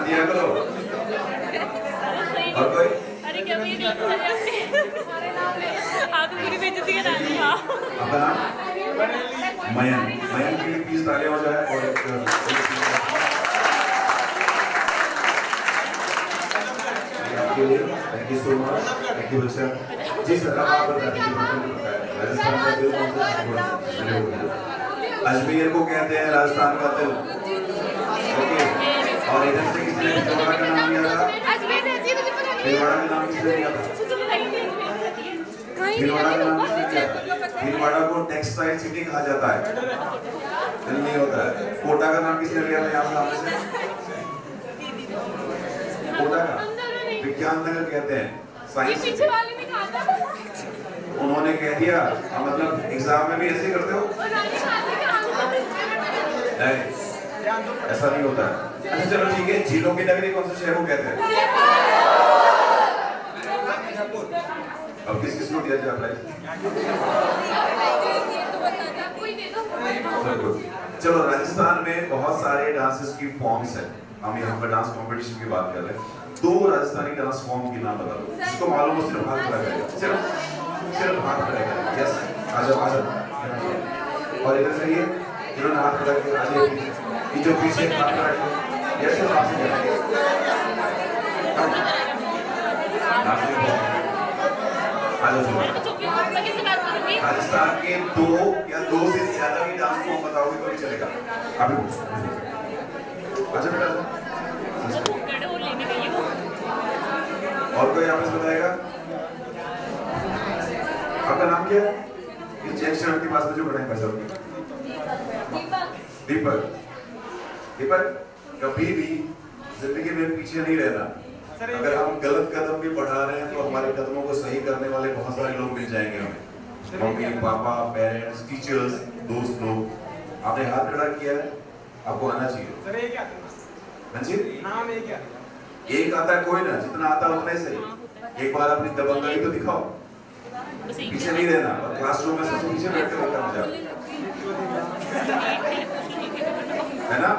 दिया करो। और कोई? अरे क्या ये हमारे नाम ले आगे पूरी बेइज्जती है रानी। अपना मयन, मयन के लिए पीस ताले हो जाए। और आपके लिए thank you so much, thank you बच्चा जी। सर आप राजस्थान का दिल बोलते, अजमेर को कहते हैं राजस्थान का दिल। और इधर से किसने भीलवाड़ा का नाम लिया था? भीलवाड़ा का नाम किसने लिया था? भीलवाड़ा का नाम किसने लिया था? भीलवाड़ा को टेक्सटाइल सिटी कहा जाता है, नहीं होता है। कोटा का नाम किसने लिया था यहाँ सामने से? कोटा का विज्ञान नगर कहते हैं, साइंस। उन्होंने कह दिया, मतलब एग्जाम में भी ऐसे करते हो? नहीं, ऐसा नहीं होता है। अच्छा चलो ठीक है। झीलों की नगरी कौन से शहर को कहते हैं? अब किस किस को दिया जाए अप्लाई? चलो राजस्थान में बहुत सारे डांसेस की फॉर्म्स हैं। हम यहाँ पर डांस कंपटीशन की बात कर रहे हैं। दो राजस्थानी डांस फॉर्म की नाम बता दो जिसको मालूम हो। सिर्फ हाथ लगाएगा, सिर्फ हाथ लगाएगा। यस आ जाओ, आ जाओ। और इधर से ये जिन्होंने हाथ लगाए आ जाइए, जो पीछे हाथ रखे। यस आप से राजस्थान के दो या दो से ज्यादा भी डांस को बताओगे तो भी चलेगा। अभी अच्छा बेटा और कोई आपस बताएगा? आपका नाम क्या है? ये चेक शर्ट के पास में जो खड़े हैं पैसे दीपक, पर कभी भी जिंदगी में पीछे नहीं रहना। अगर हम गलत कदम भी बढ़ा रहे हैं तो हमारे कदमों को सही करने वाले बहुत सारे लोग मिल जाएंगे हमें। मम्मी पापा, पेरेंट्स, टीचर्स, दोस्त लोग। आपने हाथ खड़ा किया है, आपको आना चाहिए। रंजीत एक आता है, कोई ना जितना आता है उतने सही। एक बार अपनी दबंगाई तो दिखाओ, पीछे नहीं रहना। और क्लासरूम में सबसे पीछे बैठ कर है ना।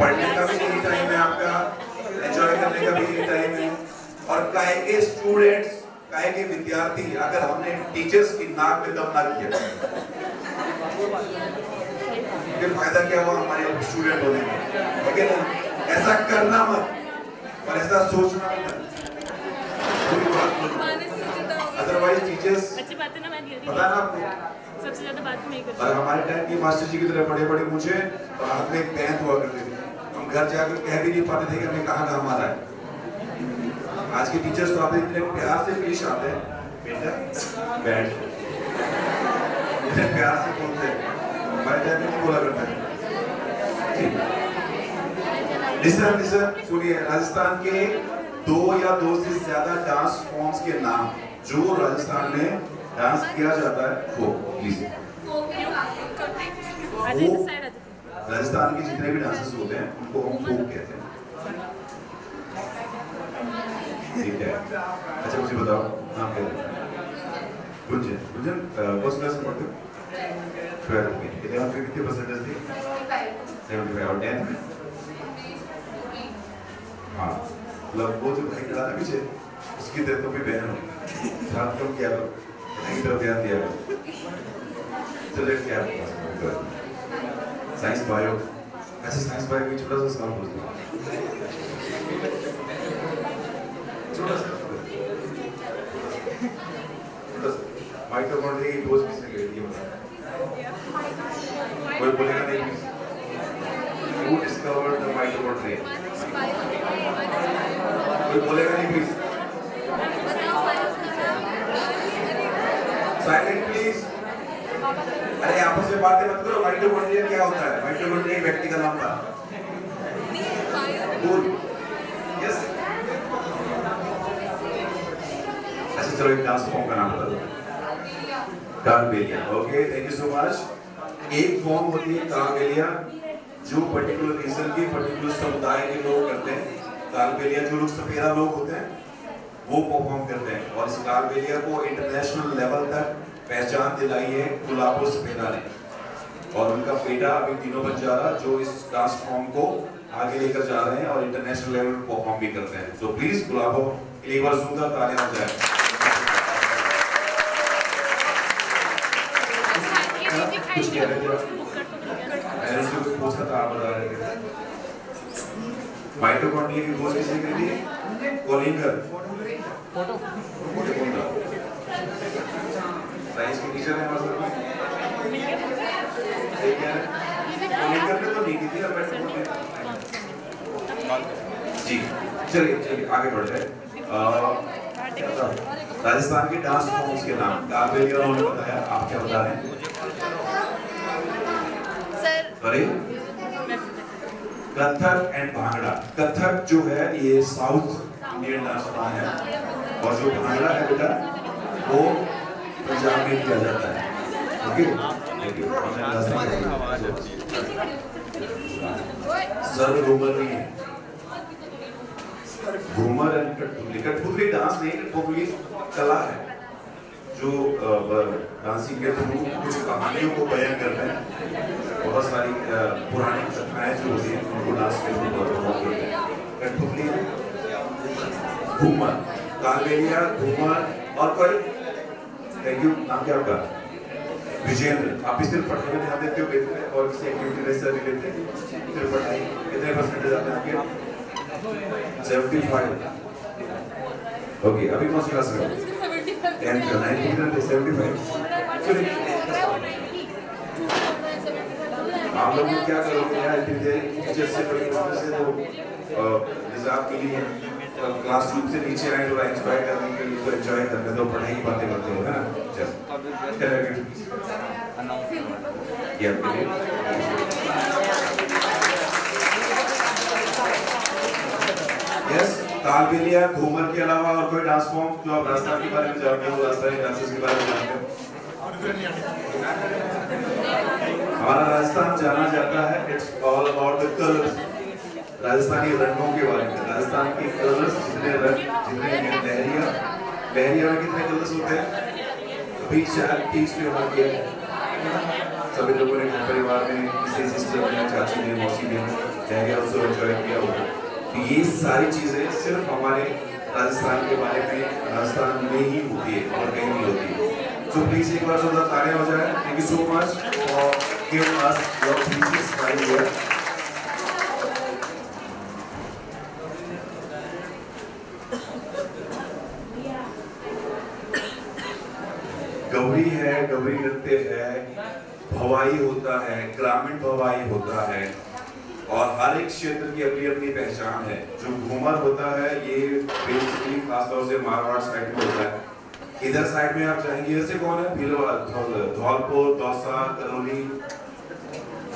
पढ़ने का भी यही टाइम है आपका, एंजॉय करने का भी यही टाइम है। और काहे के स्टूडेंट्स, काहे के विद्यार्थी, अगर हमने टीचर्स की नाक में दम ना किया फिर फायदा क्या हुआ हमारे स्टूडेंट होने में? ओके ना, ऐसा करना मत और ऐसा सोचना मत। अदरवाइज टीचर्स पता ना आपको सबसे ज्यादा बात नहीं करते। और हमारे टाइम के मास्टर जी की तरह बड़े बड़े पूछे और हाथ में एक पेन हुआ करते थे। हम घर जाकर कह भी नहीं पाते थे कि हमें कहाँ काम आ रहा है। आज के टीचर्स तो आप इतने प्यार से पेश आते हैं, बेटा बैठ, इतने प्यार से बोलते हैं। हमारे टाइम में बोला करता है। सुनिए, राजस्थान के दो या दो से ज्यादा डांस फॉर्म्स के नाम जो राजस्थान में डांस किया जाता है वो प्लीज। राजस्थान के जितने भी डांसेस होते हैं उनको हम फोक कहते हैं, ठीक है। अच्छा मुझे बताओ नाम क्या है? गुंजन। गुंजन फर्स्ट क्लास में पढ़ते हो? 12 में। इलेवन में कितने परसेंटेज थे? 75। और 10 में? हाँ मतलब वो जो भाई खड़ा था पीछे उसकी तरफ तो भी बहन हो। क्या ध्यान दिया। So let's get good. Science bio. ऐसे science bio में छोटा सा सवाल पूछता हूँ. छोटा सा. माइक्रोफोन से डोज भी से लेती है. कोई बोलेगा नहीं. Who discovered the microphone ray? कोई बोलेगा नहीं please. Silent please. अरे आपस में बातें मत करो. माइटोकॉन्ड्रिया क्या होता है? माइटोकॉन्ड्रिया एक व्यक्ति का नाम था. गुड. यस. अच्छा चलो एक डांस फॉर्म का नाम बता दो. Kalbelia. Okay thank you so much. एक फॉर्म होती है कार्बेलिया जो पर्टिकुलर रीजन के पर्टिकुलर समुदाय के लोग करते हैं. कार्बेलिया जो लोग सफेदा लोग होते हैं वो परफॉर्म करते हैं और इस कार्बेलिया को इंटरनेशनल लेवल तक पहचान दिलाई है कोल्हापुर सफेदा ने और उनका बेटा अभी तीनों बच्चा जो इस डांस फॉर्म को आगे लेकर जा रहे हैं और इंटरनेशनल लेवल पर परफॉर्म भी करते हैं. तो प्लीज कोल्हापुर के लिए वर्षों का तालियां हो जाए. पूछा था आप बता रहे थे माइटोकॉन्ड्रिया की खोज किसने की थी? कोलिंगर. फोटो फोटो कौन था? साइंस के टीचर हैं हमारे साथ. ठीक है. कोलिंगर ने तो नहीं की थी अब बैठे. जी चलिए चलिए आगे बढ़ते हैं. राजस्थान के डांस फॉर्म्स के नाम कार्बेलिया उन्होंने बताया. आप क्या बता रहे हैं? Sir sorry Kathak and Bhangra. Kathak जो है ये साउथ इंडियन डांस फॉर्म है और जो भांगड़ा है बेटा वो पंजाब में किया जाता है. ओके सर घूमर नहीं है. घूमर एंड कठपुतली. कठपुतली डांस नहीं कठपुतली कला है जो डांसिंग के थ्रू कुछ कहानियों को बयान करते हैं. बहुत सारी पुरानी कथाएं जो होती हैं उनको डांस के थ्रू परफॉर्म करते हैं. कठपुतली घूमर कार्बेलिया घूमर और कोई. Thank you. नाम क्या आपका? विजेंद्र. आप इस दिन पढ़ाई में ध्यान देते हो बेहतर है और किसी एक्टिविटी से भी लेते हैं फिर पढ़ाई कितने परसेंटेज आते हैं आपके? 75. ओके अभी कौन सी क्लास में हो? 10th 9th 75. आप लोग क्या करोगे यार इतने टीचर से प्रोफेसर से तो रिजल्ट के लिए क्लासरूम से नीचे आए तो एंजॉय करने के लिए तो एंजॉय करने दो. पढ़ाई की बातें करते हो है ना. चल यस. कार्बेलिया घूमर के अलावा और कोई डांस फॉर्म जो आप राजस्थान के बारे में जानते हो? राजस्थान के डांसेस के बारे में जानते हो? हमारा राजस्थान जाना जाता है it's all about the colours. Rajasthani रंगों के बारे में. राजस्थान के कलर्स जितने रंग जितने हैं. लहरिया लहरिया में कितने कलर्स होते हैं? अभी 40 में हो गए. सभी लोगों ने घर परिवार में किसी सिस्टर ने चाची ने मौसी ने लहरिया उसको एंजॉय किया होगा. तो ये सारी चीज़ें सिर्फ हमारे राजस्थान के बारे में राजस्थान में ही होती है और कहीं नहीं होती है. तो प्लीज़ एक बार जोरदार तालियां हो जाए. Thank you so much for giving us your precious time here. Gavri नृत्य है. भवाई होता है. ग्रामीण भवाई होता है और हर एक क्षेत्र की अपनी अपनी पहचान है. जो घूमर होता है ये बेसिकली खासतौर से मारवाड़ साइड में होता है. इधर साइड में आप जाएंगे इधर से कौन है? भीलवाड़ा धौलपुर दौसा करौली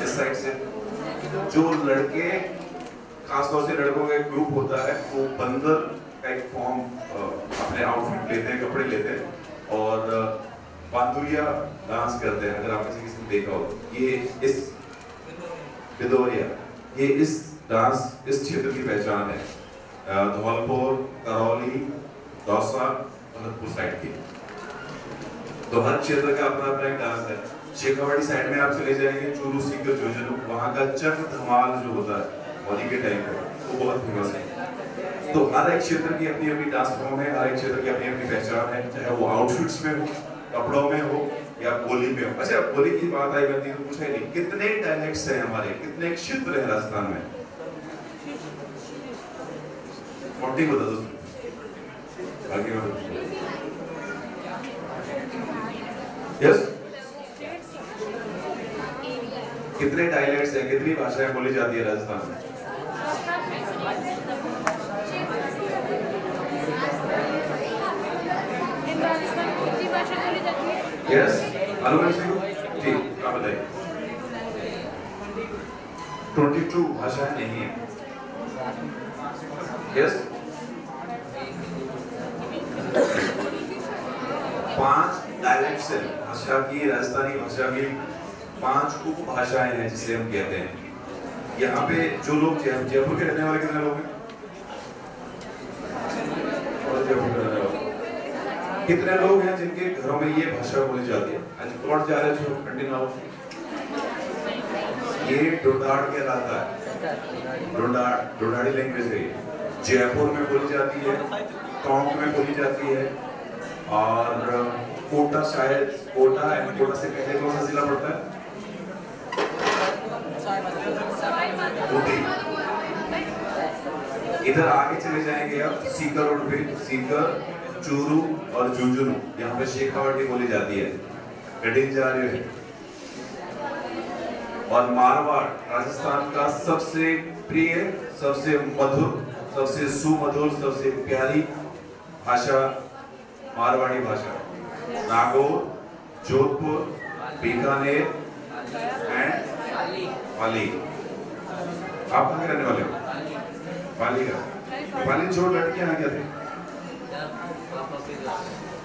इस साइड से जो लड़के खासतौर से लड़कों का ग्रुप होता है वो बंदर टाइप फॉर्म अपने आउटफिट लेते हैं कपड़े लेते हैं और बांदुरिया डांस करते हैं. अगर आपने किसी ने देखा हो ये इस बिदोरिया ये इस डांस इस क्षेत्र की पहचान है. धौलपुर करौली दौसा भरतपुर साइड की. तो हर क्षेत्र का अपना अपना डांस है. शेखावाटी साइड में आप चले जाएंगे चूरू सीकर जोजनू वहाँ का चक धमाल जो होता है होली के टाइम पर वो बहुत फेमस है. तो हर एक क्षेत्र की अपनी अपनी डांस फॉर्म है. हर एक क्षेत्र की अपनी अपनी पहचान है चाहे वो आउटफिट्स में हो कपड़ों में हो कि आप बोली पे हो। अच्छा, बोली की बात आई बनती तो पूछे नहीं कितने डायलेक्ट्स हैं हमारे, कितने क्षेत्र हैं राजस्थान में? 40 बता दो आगे बढ़ो। यस, कितने डायलेक्ट्स हैं, कितनी भाषाएं बोली जाती है राजस्थान में? यस, जी क्या बताइए? 22 भाषाएं नहीं है। यस, 5 डायलेक्ट्स हैं भाषा की, राजस्थानी भाषा की 5 उपभाषाएं हैं जिसे हम कहते हैं। यहाँ पे जो लोग जयपुर के रहने वाले कितने लोग हैं? और जयपुर के कितने लोग हैं जिनके घरों में ये भाषा बोली जाती है? आज कौन जा रहे जो कंटिन्यू ये डोडाड़ कहलाता है, डोडाड़ डोडाड़ी लैंग्वेज है। जयपुर में बोली जाती है, टोंक में बोली जाती है, और कोटा, शायद कोटा है, कोटा से पहले कौन सा जिला पड़ता है? इधर आगे चले जाएंगे आप सीकर रोड पे, सीकर, चूरू और झुंझुनू, यहाँ पे शेखावटी बोली जाती है। कठिन जा रहे हैं। और मारवाड़ राजस्थान का सबसे प्रिय, सबसे मधुर, सबसे सुमधुर, सबसे प्यारी भाषा मारवाड़ी भाषा। नागौर, जोधपुर, बीकानेर एंड पाली। आप कहाँ के रहने वाले हो? पाली का। पाली छोड़ लड़के यहाँ क्या थे?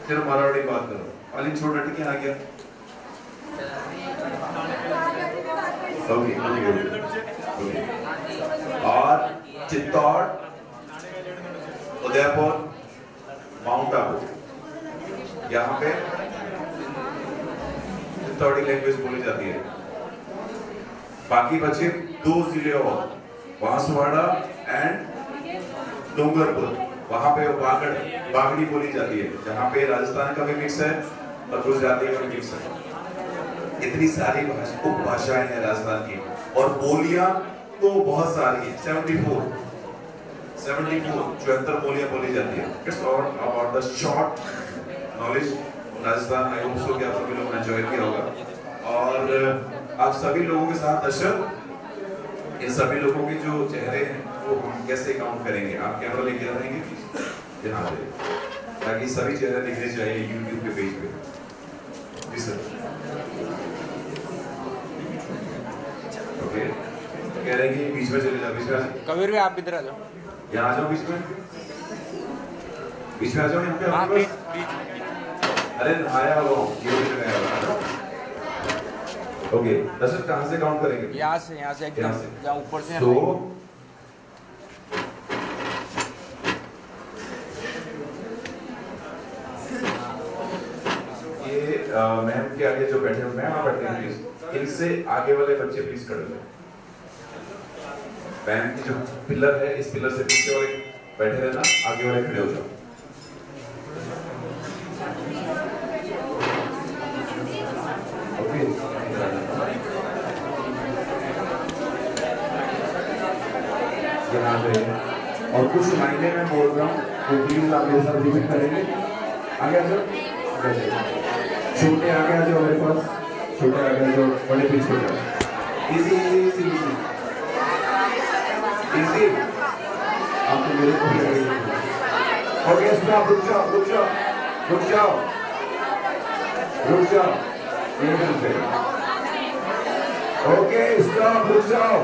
फिर मारवाड़ी बात करो। पाली छोड़ लड़के आ गया। और चित्तौड़, उदयपुर, माउंट आबू, यहाँ पे चित्तौड़ी लैंग्वेज बोली जाती है। बाकी बचे 2 जिले और, बांसवाड़ा एंड डूंगरपुर, वहाँ पे बागड़ी बोली जाती है, जहाँ पे राजस्थान का भी मिक्स है और गुजराती का भी मिक्स है। इतनी सारी उपभाषाएं हैं राजस्थान की, और बोलियां तो बहुत सारी हैं। 74 बोलियां बोली जाती है। It's all about the short knowledge Rajasthan. I hope so कि आप सभी लोगों ने एंजॉय किया होगा, और आप सभी लोगों के साथ दर्शक, इन सभी लोगों के जो चेहरे हैं वो हम कैसे काउंट करेंगे? आप कैमरा लेके रहेंगे यहाँ पे, ताकि सभी चेहरे दिखने चाहिए YouTube के पेज पे। जी सर, ओके। कह रहे हैं कि बीच में चले जाओ, बीच में कबीर भी आप इधर आ जाओ, यहाँ आ जाओ, बीच में आ जाओ यहाँ पे आप बीच। अरे नहाया हो ये भी नहाया। ओके, दर्शक कहाँ से काउंट करेंगे? यहाँ से एकदम जहाँ ऊपर से। तो मैम के आगे जो बैठे हैं, मैम आप बैठे हैं प्लीज। इनसे आगे वाले बच्चे प्लीज खड़े हो जाओ। मैम की जो पिलर है, इस पिलर से पीछे वाले बैठे रहना, आगे वाले खड़े हो जाओ। ओके, यहाँ पे और कुछ मायने में बोल रहा हूँ तो प्लीज आप मेरे साथ रिपीट करेंगे। आगे आ जाओ, छोटे आगे आ जाओ मेरे पास, छोटे आगे आ जाओ, बड़े पीछे आ जाओ। इजी आपको मेरे को हो गया। स्टॉप, रुक जाओ एकदम से। ओके, स्टॉप, रुक जाओ।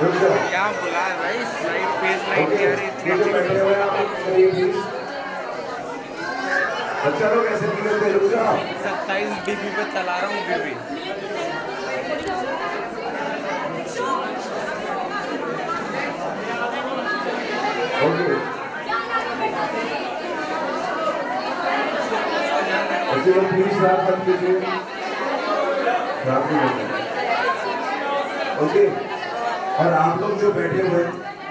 क्या बुला भाई, लाइव फेस लाइव कर रहे हो आप? प्लीज बच्चा लोग ऐसे निकलते, रुक जाओ। 27 डीबी पे चला रहा हूँ बीबी। ओके, बच्चे लोग प्लीज रात मत कीजिए, रात नहीं होता। ओके, और आप लोग जो बैठे हुए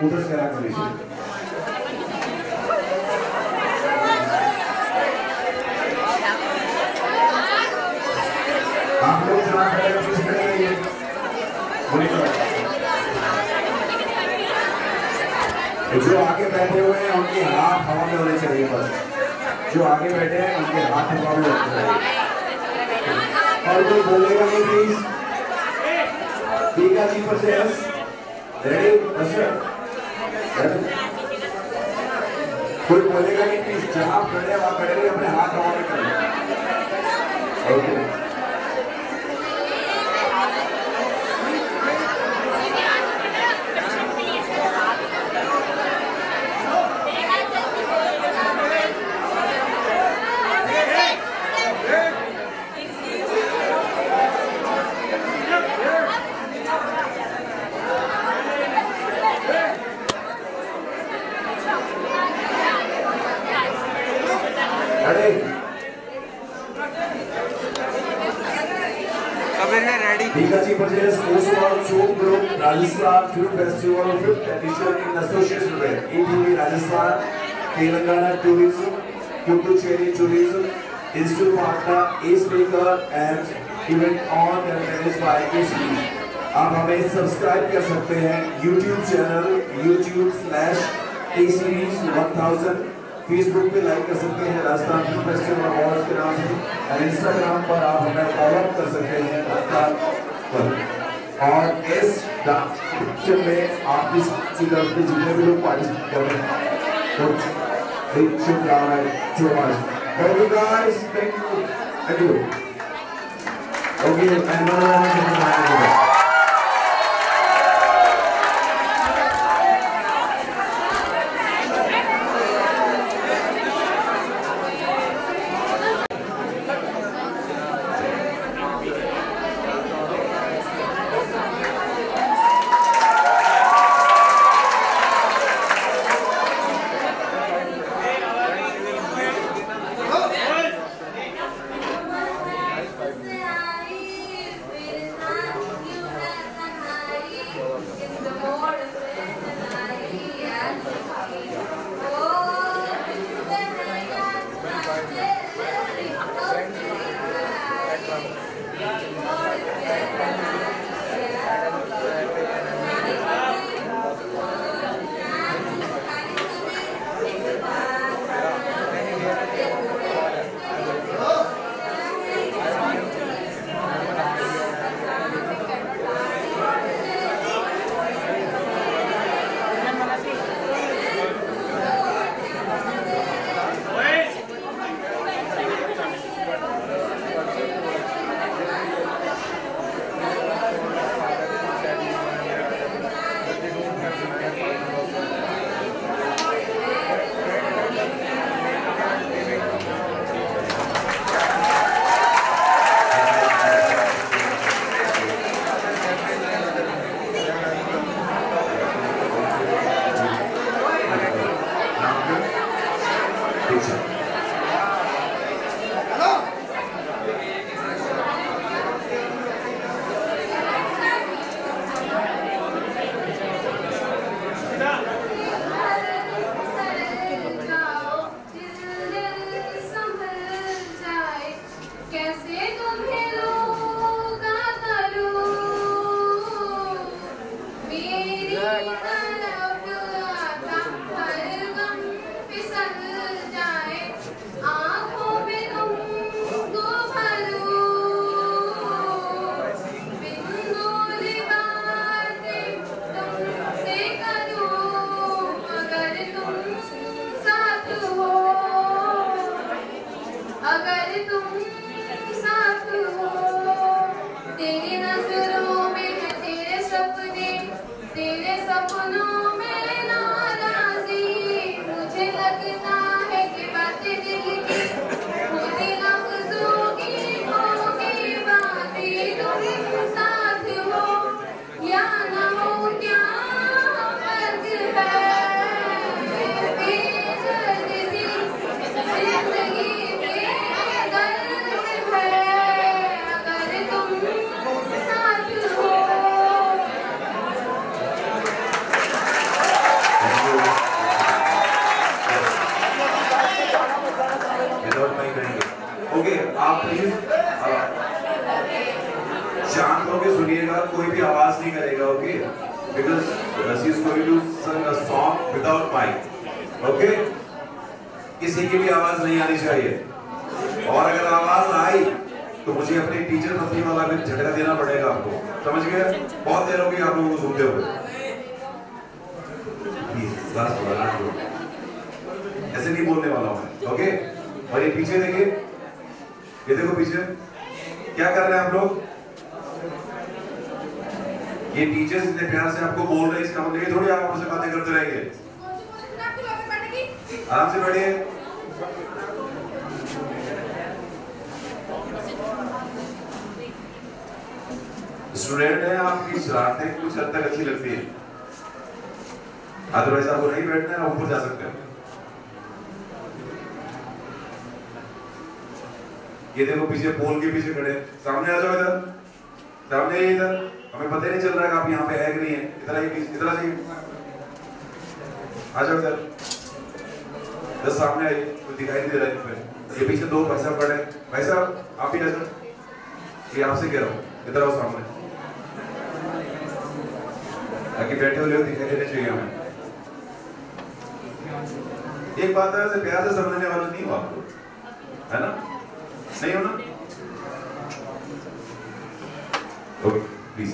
उधर से आकर लीजिए। जो आगे बैठे हुए हैं उनके हाथ हवा में होने चाहिए, बस जो आगे बैठे हैं उनके हाथ हवा में होने चाहिए। और कोई बोलेगा नहीं प्लीज। बीका जी पर से यस, रेडी अच्छा। कोई बोलेगा नहीं प्लीज, जहाँ खड़े वहाँ खड़े रहिए, अपने हाथ हवा में करें। Okay Rajasthan Film Festival 5th edition in association with ATP Rajasthan, Telangana Tourism, Tourism, Institute Bhangra, Ace Makers and event on and managed by K-Series. आप हमें सब्सक्राइब कर सकते हैं YouTube चैनल YouTube/K-Series 1000, Facebook पे लाइक कर सकते हैं Rajasthan film festival और उसके नाम से, और Instagram पर आप हमें फॉलो कर सकते हैं राजस्थान। और इस डांस में आप इस तरफ से जितने भी लोग पार्टिसिपेट कर रहे हैं तो एक शुभकामनाएं जो guys thank you thank you. Okay and कोई भी आवाज नहीं करेगा, okay, because she is going to sing a song without mic, okay, किसी की भी आवाज नहीं आनी चाहिए। और अगर आवाज आई तो मुझे अपने टीचर पत्नी वाला में झगड़ा देना पड़ेगा आपको, समझ गए? बहुत देर होगी आप लोगों को सुनते हुए, ऐसे नहीं बोलने वाला हूं, ओके? और ये पीछे देखिए, ये देखो पीछे क्या कर रहे हैं आप लोग। ये टीचर्स इतने प्यार से आपको बोल रहे हैं, इसका मतलब ये थोड़ी आप हमसे बातें करते रहेंगे। आराम से बैठिए, स्टूडेंट है, आपकी शरारतें कुछ हद तक अच्छी लगती है, अदरवाइज आपको नहीं बैठना है, ऊपर जा सकते हैं। ये देखो पीछे पोल के पीछे खड़े, सामने आ जाओ, इधर सामने, इधर हमें पता नहीं चल रहा है आप यहाँ पे है कि नहीं है, इधर आ जाओ, इधर इधर सामने आइए, कुछ दिखाई नहीं दे रहा है। ये पीछे दो भाई साहब खड़े, भाई साहब आप भी आ जाओ, ये आपसे कह रहा हूँ, इधर आओ सामने, ताकि बैठे हुए दिखाई देने चाहिए हमें। एक बात है, प्यार से समझने वाला नहीं हो आपको, है ना? नहीं हो ना? Okay, please.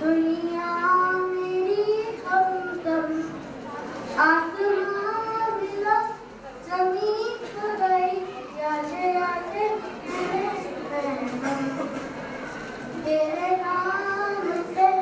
दुनिया मेरी ATP Rajasthan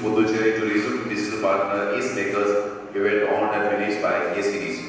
Tourism, Digital Partner, Ace Makers, event owned and managed by K-Series.